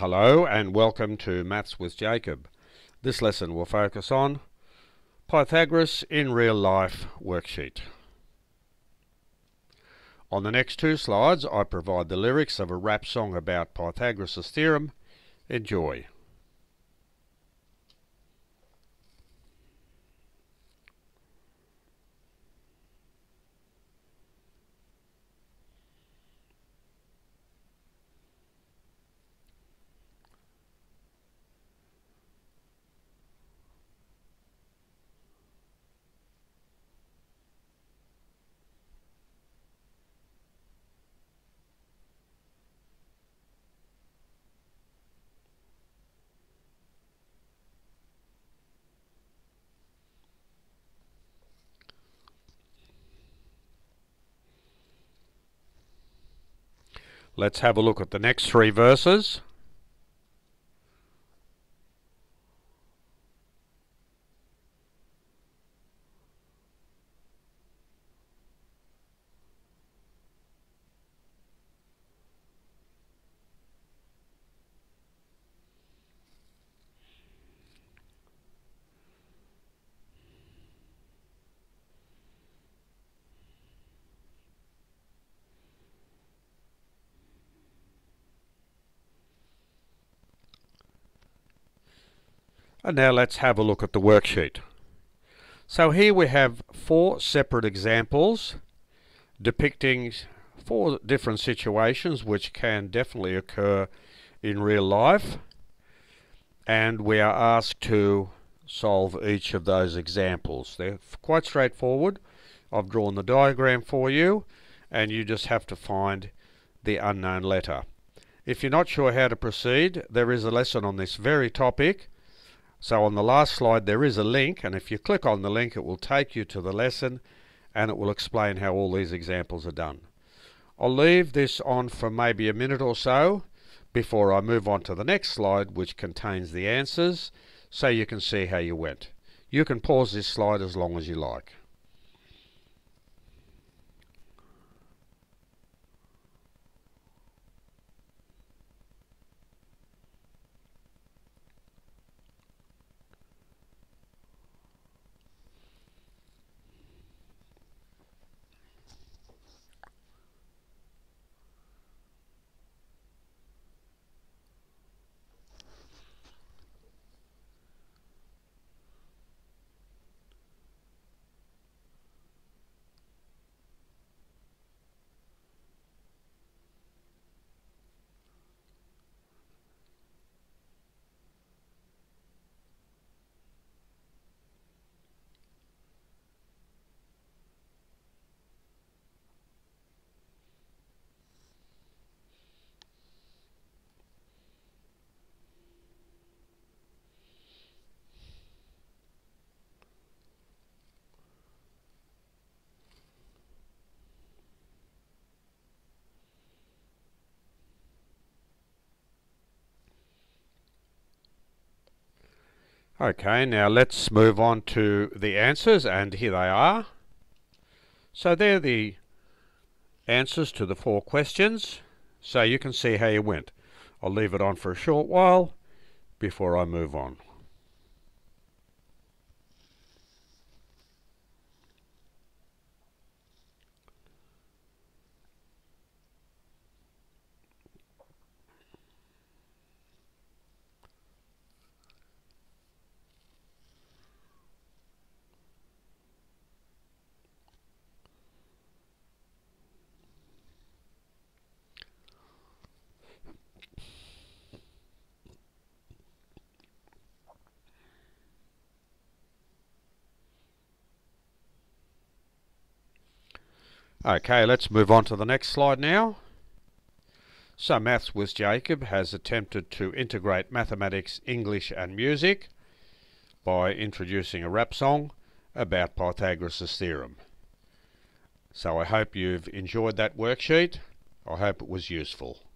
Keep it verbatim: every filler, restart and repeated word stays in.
Hello and welcome to Maths with Jacob. This lesson will focus on Pythagoras in Real Life worksheet. On the next two slides I provide the lyrics of a rap song about Pythagoras' theorem. Enjoy. Let's have a look at the next three verses. And now let's have a look at the worksheet. So here we have four separate examples depicting four different situations which can definitely occur in real life, and we are asked to solve each of those examples. They're quite straightforward. I've drawn the diagram for you and you just have to find the unknown letter. If you're not sure how to proceed, there is a lesson on this very topic. So on the last slide there is a link, and if you click on the link it will take you to the lesson and it will explain how all these examples are done. I'll leave this on for maybe a minute or so before I move on to the next slide, which contains the answers, so you can see how you went. You can pause this slide as long as you like. Okay, now let's move on to the answers, and here they are. So they're the answers to the four questions, so you can see how you went. I'll leave it on for a short while before I move on. Okay, let's move on to the next slide now. So Maths with Jacob has attempted to integrate mathematics, English and music by introducing a rap song about Pythagoras' theorem. So I hope you've enjoyed that worksheet. I hope it was useful.